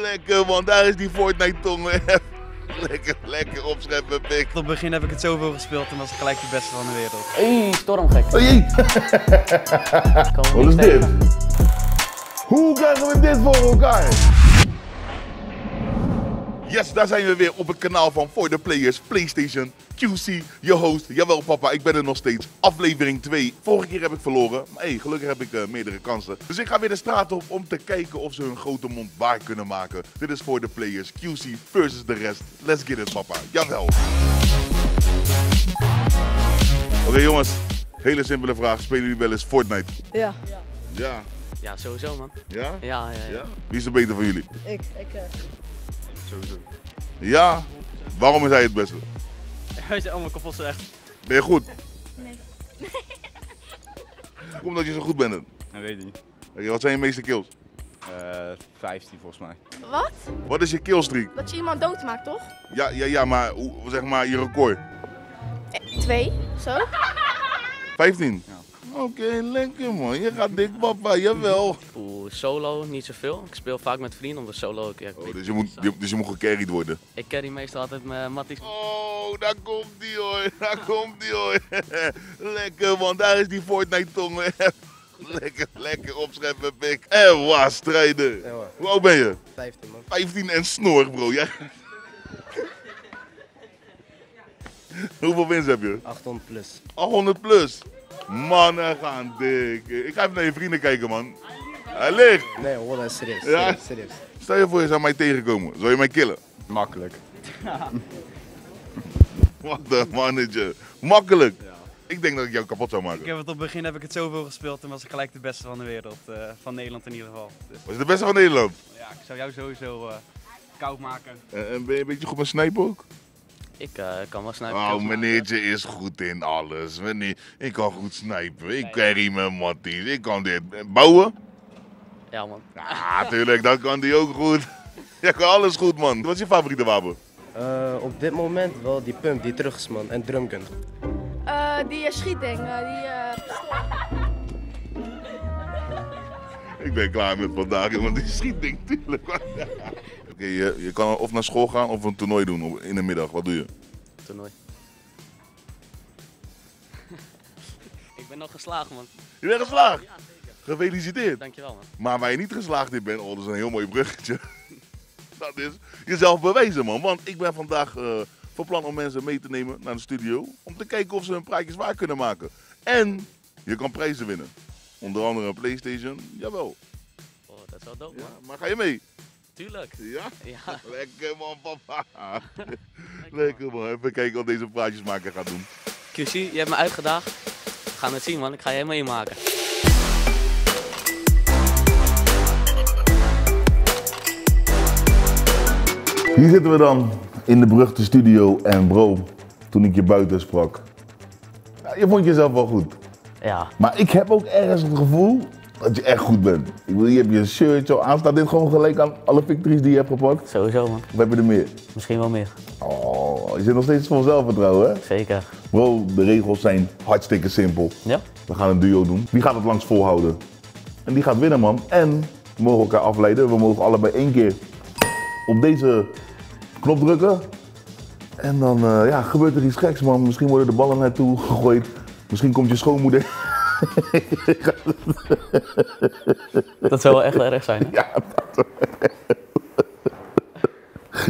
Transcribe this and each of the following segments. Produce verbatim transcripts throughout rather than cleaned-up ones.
Lekker man, daar is die Fortnite tongen. Lekker, lekker opscheppen, pik. Tot het begin heb ik het zoveel gespeeld en was ik gelijk de beste van de wereld. Hey, stormgek. Hey. Wat is dit? Hoe krijgen we dit voor elkaar? Yes, daar zijn we weer op het kanaal van For the Players Playstation Q C, je host. Jawel papa, ik ben er nog steeds. Aflevering twee. Vorige keer heb ik verloren, maar hey, gelukkig heb ik uh, meerdere kansen. Dus ik ga weer de straat op om te kijken of ze hun grote mond waar kunnen maken. Dit is For the Players Q C versus de rest. Let's get it papa, jawel. Oké okay, jongens, hele simpele vraag. Spelen jullie wel eens Fortnite? Ja. Ja. Ja, sowieso man. Ja? Ja, ja, ja. Ja? Wie is er beter van jullie? Ik. Ik. Uh... Sowieso. Ja? Waarom is hij het beste? Hij is allemaal kapot slecht. Ben je goed? Nee. Omdat je zo goed bent? Ik weet het niet. Okay, wat zijn je meeste kills? Uh, vijftien volgens mij. Wat? Wat is je killstreak? Dat je iemand dood maakt, toch? Ja, ja, ja, maar zeg maar je record. Twee, zo. vijftien? Ja. Oké, okay, lekker man. Je gaat dik papa, jawel. Oeh, solo niet zoveel. Ik speel vaak met vrienden, omdat solo ook... Ja, ik oh, dus, je moet, je, dus je moet gecarried worden? Ik carry meestal altijd met Matties. Oh, daar komt die hoor, daar komt die hoor. Lekker man, daar is die Fortnite tongen. Lekker, lekker opscheppen, pik. En waar strijden. Ja, hoe oud ben je? vijftien man. vijftien en snor bro, ja. Hoeveel wins heb je? achthonderd plus. achthonderd plus? Mannen gaan dik. Ik ga even naar je vrienden kijken, man. Hij ligt. Nee, hoor, is serieus. Ja? Serieus. Stel je voor, je zou mij tegenkomen. Zou je mij killen? Makkelijk. Wat een mannetje. Makkelijk. Ja. Ik denk dat ik jou kapot zou maken. Ik heb het op het begin heb ik het zoveel gespeeld en was ik gelijk de beste van de wereld. Uh, van Nederland in ieder geval. Dus... Was je de beste van Nederland? Ja, ik zou jou sowieso uh, koud maken. Uh, en ben je een beetje goed met snijpen ook? Ik uh, kan wel snijpen. Oh, meneertje maken. Is goed in alles. Meneer, ik kan goed snijpen. Ik nee, carry ja. Mijn Matties. Ik kan dit. Bouwen? Ja, man. Ah, tuurlijk. Dat kan die ook goed. Jij kan alles goed, man. Wat is je favoriete wapen? Uh, op dit moment wel die pump, die terug is, man. En drumgun. Uh, die uh, schietding. Uh, die, uh... ik ben klaar met vandaag, want die schietding, tuurlijk. Oké, je, je kan of naar school gaan of een toernooi doen in de middag. Wat doe je? Toernooi. Ik ben nog geslaagd, man. Je bent geslaagd? Ja, zeker. Gefeliciteerd. Dankjewel, man. Maar waar je niet geslaagd in bent, oh, dat is een heel mooi bruggetje. Dat is jezelf bewijzen, man. Want ik ben vandaag uh, van plan om mensen mee te nemen naar de studio. Om te kijken of ze hun praatjes waar kunnen maken. En je kan prijzen winnen. Onder andere een PlayStation. Jawel. Oh, dat is wel dope, man. Ja, maar ga je mee? Tuurlijk. Ja? Ja. Lekker man, papa. Lekker, Lekker man. Even kijken wat deze praatjesmaker gaat doen. Q C, je hebt me uitgedaagd. We gaan het zien man, ik ga je helemaal inmaken. Hier zitten we dan, in de beruchte studio. En bro, toen ik je buiten sprak, nou, je vond jezelf wel goed. Ja. Maar ik heb ook ergens het gevoel dat je echt goed bent. Ik bedoel, hier heb je een shirtje al aan. Staat dit gewoon gelijk aan alle victories die je hebt gepakt? Sowieso man. Of heb je er meer? Misschien wel meer. Oh, je zit nog steeds vol zelfvertrouwen hè? Zeker. Bro, de regels zijn hartstikke simpel. Ja. We gaan een duo doen. Wie gaat het langs volhouden? En die gaat winnen man. En we mogen elkaar afleiden. We mogen allebei één keer op deze knop drukken. En dan uh, ja, gebeurt er iets geks man. Misschien worden de ballen naartoe gegooid. Misschien komt je schoonmoeder. Dat zou wel echt erg zijn, hè? Ja,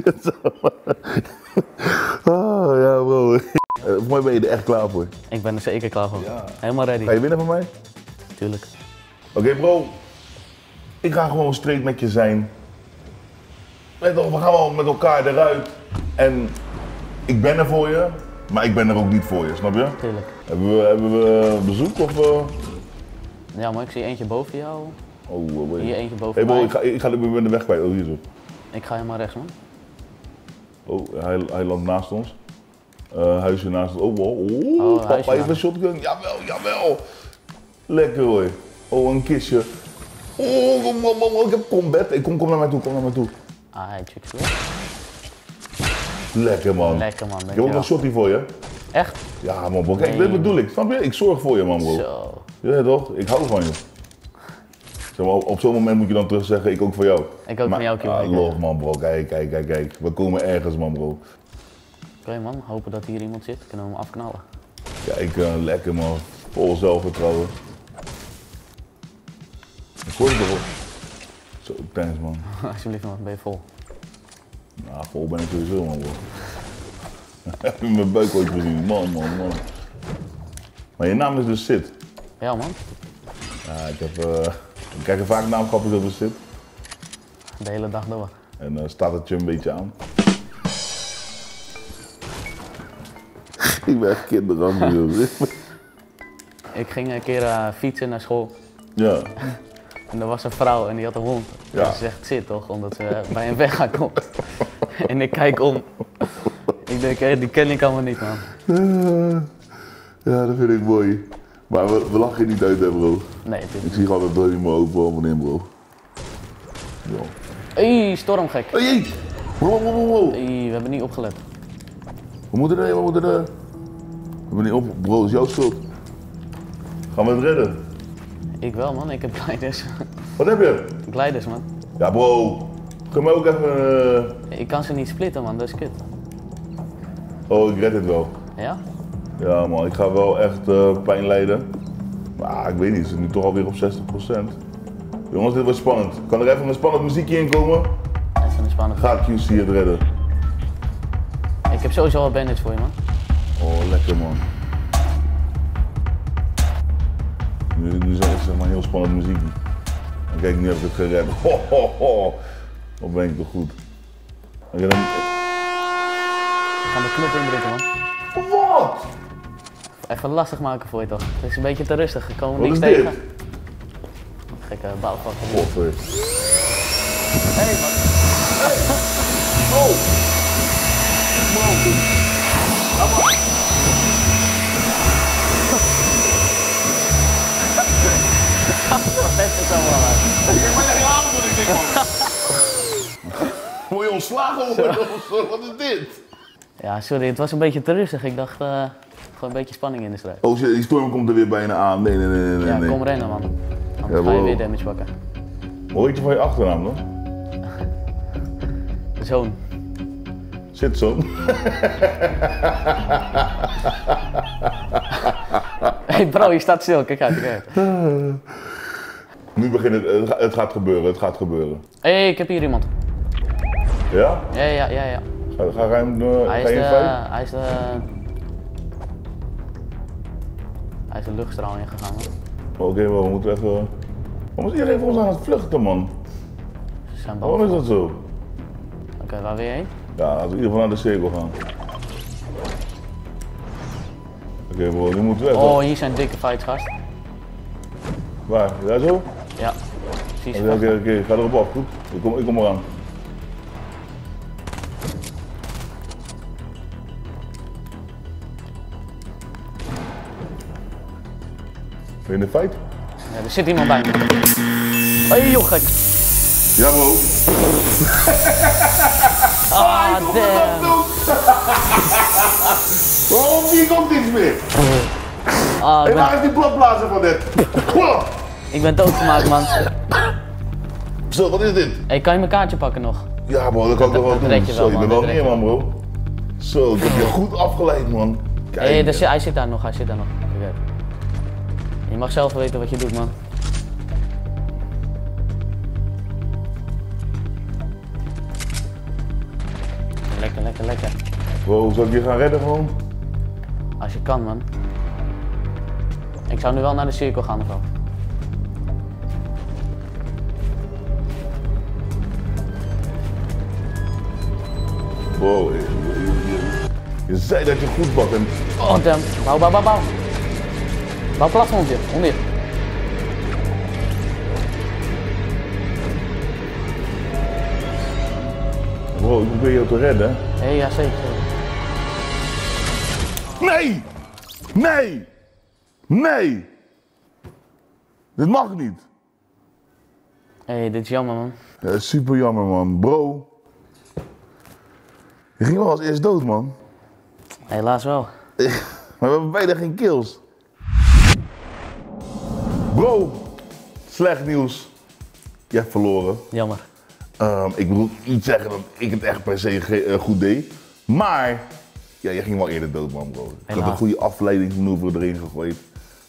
dat zou wel. Oh, ja, bro. Uh, voor mij ben je er echt klaar voor. Ik ben er zeker klaar voor. Ja. Helemaal ready. Ga je winnen van mij? Tuurlijk. Oké, okay, bro. Ik ga gewoon straight met je zijn. Let op, we gaan wel met elkaar eruit. En ik ben er voor je. Maar ik ben er ook niet voor je, snap je? Tuurlijk. Hebben we, hebben we bezoek of... Uh... Ja, maar ik zie eentje boven jou. Oh, uh, hier eentje boven hey, bro, mij. Ik ga, ik ga de weg kwijt. Oh, hier zo. Ik ga helemaal rechts, man. Oh, hij, hij landt naast ons. Uh, huisje naast ons. Oh, wow. Oh, oh, papa heeft een shotgun. Jawel, jawel. Lekker hoor. Oh, een kistje. Oh, kom, kom, kom, ik heb combat. Hey, kom, kom naar mij toe, kom naar mij toe. Ah, hij checkt weer. Lekker man. Lekker man. Ik heb ook een shotty voor je. Echt? Ja man, bro. Kijk, nee, dit bedoel ik. Snap je? Ik zorg voor je man, bro. Zo. Ja toch? Ik hou van je. Zeg maar, op zo'n moment moet je dan terug zeggen, ik ook voor jou. Ik ook voor jou, Q. Ah, lol man bro, kijk, kijk, kijk, kijk. We komen ergens man bro. Oké man, hopen dat hier iemand zit, kunnen we hem afknallen. Kijk, uh, lekker man. Vol zelfvertrouwen. Ik hoor het erop. Zo, thanks man. Alsjeblieft man, ben je vol? Nou, vol ben ik sowieso man bro. Heb je mijn buik ooit gezien? Man, man, man. Maar je naam is dus Syd. Ja man. Ja, ik heb... Uh, ik krijg vaak naamgrapjes over Syd. De hele dag door. En uh, staat het je een beetje aan? Ik ben echt kinderachtig, joh. Ik ging een keer uh, fietsen naar school. Ja. En er was een vrouw en die had een hond. Ja. En ze zegt Syd toch, omdat ze uh, bij een weg komt. En ik kijk om. Ik denk, hé, die ken ik allemaal niet, man. Ja, dat vind ik mooi. Maar we, we lachen niet uit, hè, bro. Nee, het is niet. Ik zie gewoon dat brood niet meer open in, bro. Hé, ja. Stormgek. Hé, hey, wow, wow, wow. Hey, we hebben niet opgelet. We moeten er, we moeten er. We hebben niet op, bro, het is jouw schuld. Gaan we het redden? Ik wel, man, ik heb gliders. Wat heb je? Gliders, man. Ja, bro. Geef mij ook even. Ik kan ze niet splitten, man, dat is kut. Oh, ik red het wel. Ja? Ja man, ik ga wel echt uh, pijn lijden. Maar ik weet niet, ze is nu toch alweer op zestig procent. Jongens, dit wordt spannend. Kan er even een spannend muziekje in komen? Even een spannend. Gaat Q C het redden? Ik heb sowieso al bandits voor je man. Oh, lekker man. Nu, nu zijn het zeg maar heel spannend muziekje. En kijk, nu heb ik het gered. Ho, ho, ho. Wat ben ik toch goed. We gaan de knop indrukken, man. Wat? Even lastig maken voor je toch? Het is een beetje te rustig, er komen niks tegen. Wat is dit? Gekke bouwvak. Godver. Hé, hey, man. Hey. Oh. Wow. Oh. Wat heeft het allemaal uit? Ik ben echt aan toen ik dit man. Moet je ontslagen worden of zo? Wat is dit? Ja, sorry, het was een beetje te rustig. Ik dacht, uh, gewoon een beetje spanning in de strijd. Oh, die storm komt er weer bijna aan. Nee, nee, nee, nee. Ja, nee. Kom rennen, man. Anders ja, ga je weer damage pakken. Hoor ik je van je achternaam, dan? Zoon. Zit zoon. Hé bro, je staat stil. Kijk uit, kijk uit. Nu begint het. Het gaat gebeuren, het gaat gebeuren. Hé, hey, ik heb hier iemand. Ja? Ja, ja, ja, ja. Ga, ga, ga hem, uh, hij, is ga de, uh, hij is de... Hij is de luchtstraal ingegaan. Oké, okay, we moeten even... Waarom is iedereen voor ons aan het vluchten, man? Ze zijn waarom is dat zo? Oké, okay, waar wil je heen? Ja, laten we in ieder geval naar de cirkel gaan. Oké, okay, bro, die moet weg. Oh, hier zijn dikke fights, gast. Waar? Daar zo? Ja, precies. Oké, okay, oké, okay, ga erop af, goed. Ik kom, ik kom eraan. In de fight? Ja, er zit iemand bij me. Hey joh, gek. Ja, bro. Ah, damn. Oh, hier komt niks meer. Ah, hey, ben... waar is die bladblazer van dit? Ik ben doodgemaakt, man. Zo, wat is dit? Hey, kan je mijn kaartje pakken nog? Ja, bro, dat kan ik nog wel doen. Zo, je bent wel neer, man, bro. Zo, ik heb je goed afgeleid, man. Hé, hij zit daar nog, hij zit daar nog. Je mag zelf weten wat je doet, man. Lekker, lekker, lekker. Wow, zou ik je gaan redden gewoon? Als je kan, man. Ik zou nu wel naar de cirkel gaan, ofzo. Wow, je, je, je zei dat je goed bakt en... Oh, damn. Bouw, bouw, bouw, bouw. Bouw platform hier, onder. Wow, ik probeer jou te redden. Hé, hey, ja zeker. Nee! Nee! Nee! Dit mag niet. Hé, hey, dit is jammer man. Ja, super jammer man, bro. Je ging wel als eerst dood man. Helaas wel. Maar we hebben bijna geen kills. Bro, slecht nieuws. Je hebt verloren. Jammer. Um, ik bedoel niet zeggen dat ik het echt per se uh, goed deed, maar ja, jij ging wel eerder dood, man, bro. Ik had een goede afleidingsmanoeuvre erin gegooid.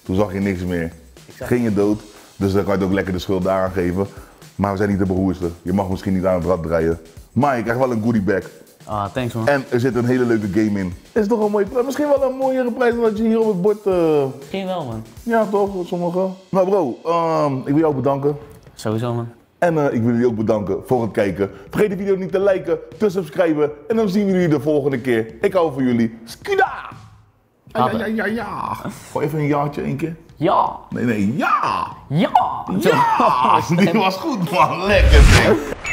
Toen zag je niks meer. Exact. Ging je dood, dus dan kan je het ook lekker de schuld daaraan geven. Maar we zijn niet de beroerste. Je mag misschien niet aan het rad draaien. Maar je krijgt wel een goodie bag. Ah, thanks, man. En er zit een hele leuke game in. Is toch een mooie prijs? Misschien wel een mooiere prijs dan wat je hier op het bord... Uh... Misschien wel, man. Ja, toch? Sommige. Nou, bro, um, ik wil jou bedanken. Sowieso, man. En uh, ik wil jullie ook bedanken voor het kijken. Vergeet de video niet te liken, te subscriben. En dan zien we jullie de volgende keer. Ik hou van jullie. Skuda! Ja, ja, ja, ja. Gooi even een jaartje één keer. Ja! Nee, nee, ja! Ja! Ja! Die was goed, man. Lekker, zeg.